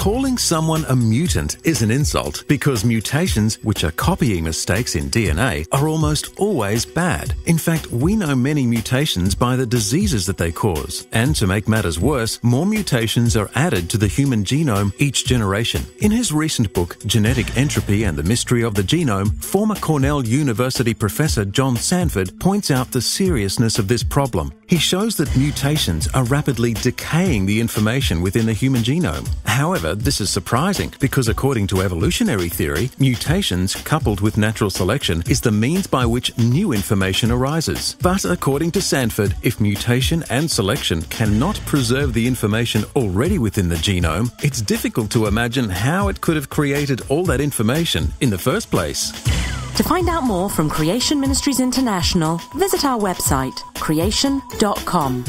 Calling someone a mutant is an insult because mutations, which are copying mistakes in DNA, are almost always bad. In fact, we know many mutations by the diseases that they cause. And to make matters worse, more mutations are added to the human genome each generation. In his recent book, Genetic Entropy and the Mystery of the Genome, former Cornell University professor John Sanford points out the seriousness of this problem. He shows that mutations are rapidly decaying the information within the human genome. However, this is surprising because according to evolutionary theory, mutations coupled with natural selection is the means by which new information arises. But according to Sanford, if mutation and selection cannot preserve the information already within the genome, it's difficult to imagine how it could have created all that information in the first place. To find out more from Creation Ministries International, visit our website, creation.com.